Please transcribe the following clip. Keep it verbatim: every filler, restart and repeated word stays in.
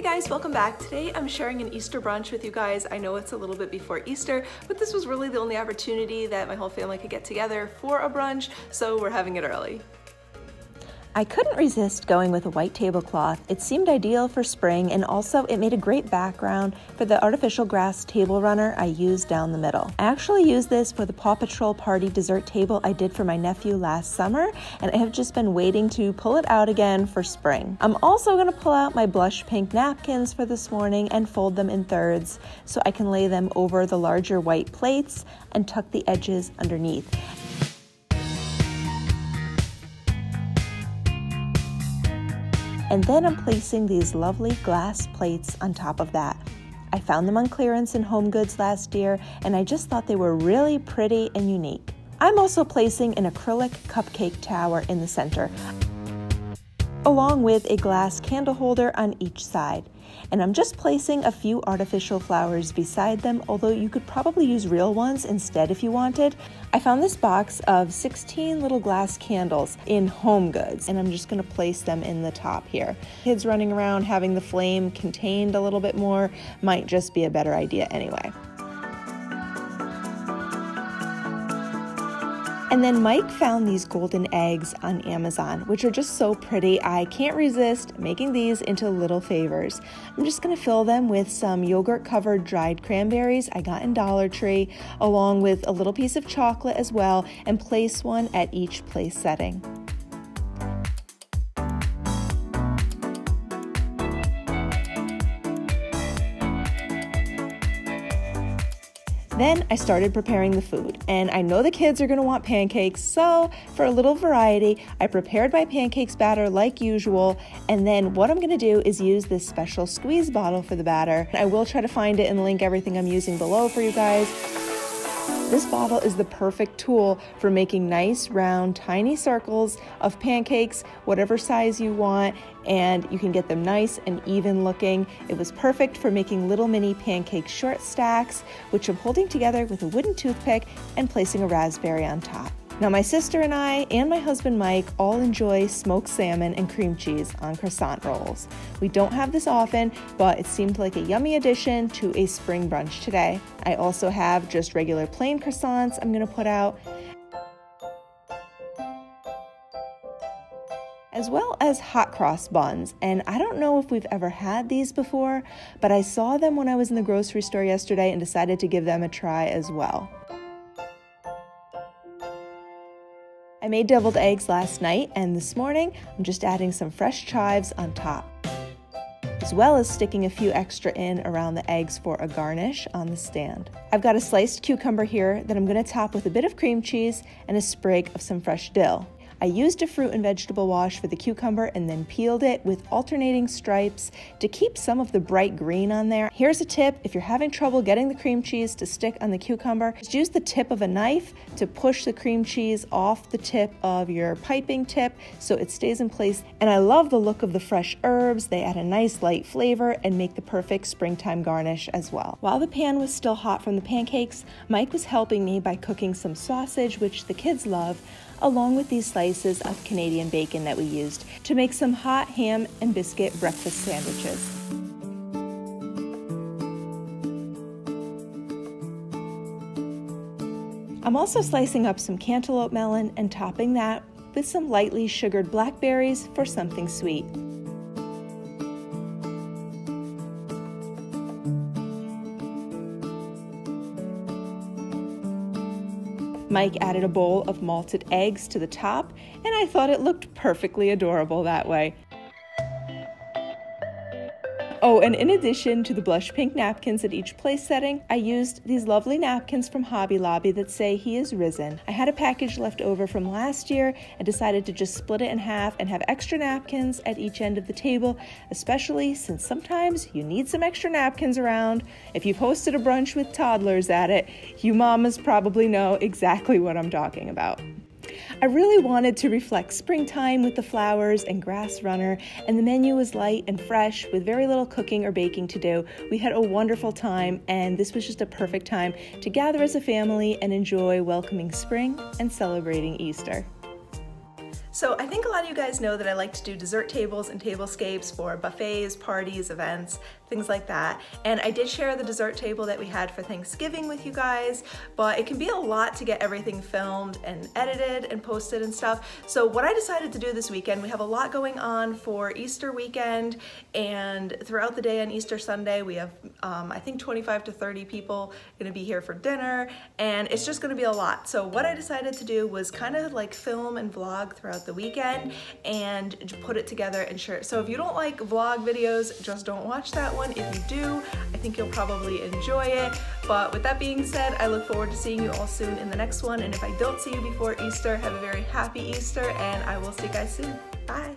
Hey guys, welcome back. Today I'm sharing an Easter brunch with you guys. I know it's a little bit before Easter, but this was really the only opportunity that my whole family could get together for a brunch, so we're having it early. I couldn't resist going with a white tablecloth. It seemed ideal for spring, and also it made a great background for the artificial grass table runner I used down the middle. I actually used this for the Paw Patrol party dessert table I did for my nephew last summer, and I have just been waiting to pull it out again for spring. I'm also gonna pull out my blush pink napkins for this morning and fold them in thirds so I can lay them over the larger white plates and tuck the edges underneath. And then I'm placing these lovely glass plates on top of that. I found them on clearance in Home Goods last year, and I just thought they were really pretty and unique. I'm also placing an acrylic cupcake tower in the center, along with a glass candle holder on each side. And I'm just placing a few artificial flowers beside them, although you could probably use real ones instead if you wanted. I found this box of sixteen little glass candles in Home Goods, and I'm just gonna place them in the top here. Kids running around having the flame contained a little bit more might just be a better idea anyway. And then Mike found these golden eggs on Amazon, which are just so pretty. I can't resist making these into little favors. I'm just gonna fill them with some yogurt-covered dried cranberries I got in Dollar Tree, along with a little piece of chocolate as well, and place one at each place setting. Then I started preparing the food, and I know the kids are gonna want pancakes, so for a little variety, I prepared my pancakes batter like usual, and then what I'm gonna do is use this special squeeze bottle for the batter. I will try to find it and link everything I'm using below for you guys. This bottle is the perfect tool for making nice, round, tiny circles of pancakes, whatever size you want, and you can get them nice and even looking. It was perfect for making little mini pancake short stacks, which I'm holding together with a wooden toothpick and placing a raspberry on top. Now my sister and I and my husband Mike all enjoy smoked salmon and cream cheese on croissant rolls. We don't have this often, but it seemed like a yummy addition to a spring brunch today. I also have just regular plain croissants I'm gonna put out, as well as hot cross buns. And I don't know if we've ever had these before, but I saw them when I was in the grocery store yesterday and decided to give them a try as well. I made deviled eggs last night, and this morning I'm just adding some fresh chives on top, as well as sticking a few extra in around the eggs for a garnish on the stand. I've got a sliced cucumber here that I'm gonna top with a bit of cream cheese and a sprig of some fresh dill. I used a fruit and vegetable wash for the cucumber and then peeled it with alternating stripes to keep some of the bright green on there. Here's a tip: if you're having trouble getting the cream cheese to stick on the cucumber, just use the tip of a knife to push the cream cheese off the tip of your piping tip so it stays in place. And I love the look of the fresh herbs. They add a nice light flavor and make the perfect springtime garnish as well. While the pan was still hot from the pancakes, Mike was helping me by cooking some sausage, which the kids love, along with these slices of Canadian bacon that we used to make some hot ham and biscuit breakfast sandwiches. I'm also slicing up some cantaloupe melon and topping that with some lightly sugared blackberries for something sweet. Mike added a bowl of malted eggs to the top, and I thought it looked perfectly adorable that way. Oh, and in addition to the blush pink napkins at each place setting, I used these lovely napkins from Hobby Lobby that say "He is risen." I had a package left over from last year and decided to just split it in half and have extra napkins at each end of the table, especially since sometimes you need some extra napkins around. If you've hosted a brunch with toddlers at it, you mamas probably know exactly what I'm talking about. I really wanted to reflect springtime with the flowers and grass runner, and the menu was light and fresh with very little cooking or baking to do. We had a wonderful time, and this was just a perfect time to gather as a family and enjoy welcoming spring and celebrating Easter. So I think a lot of you guys know that I like to do dessert tables and tablescapes for buffets, parties, events, things like that. And I did share the dessert table that we had for Thanksgiving with you guys, but it can be a lot to get everything filmed and edited and posted and stuff. So what I decided to do this weekend, we have a lot going on for Easter weekend and throughout the day on Easter Sunday, we have um, I think twenty-five to thirty people gonna be here for dinner, and it's just gonna be a lot. So what I decided to do was kind of like film and vlog throughout the weekend and put it together and share it. So if you don't like vlog videos, just don't watch that one. If you do, I think you'll probably enjoy it. But with that being said, I look forward to seeing you all soon in the next one. And if I don't see you before Easter, have a very happy Easter, and I will see you guys soon. Bye.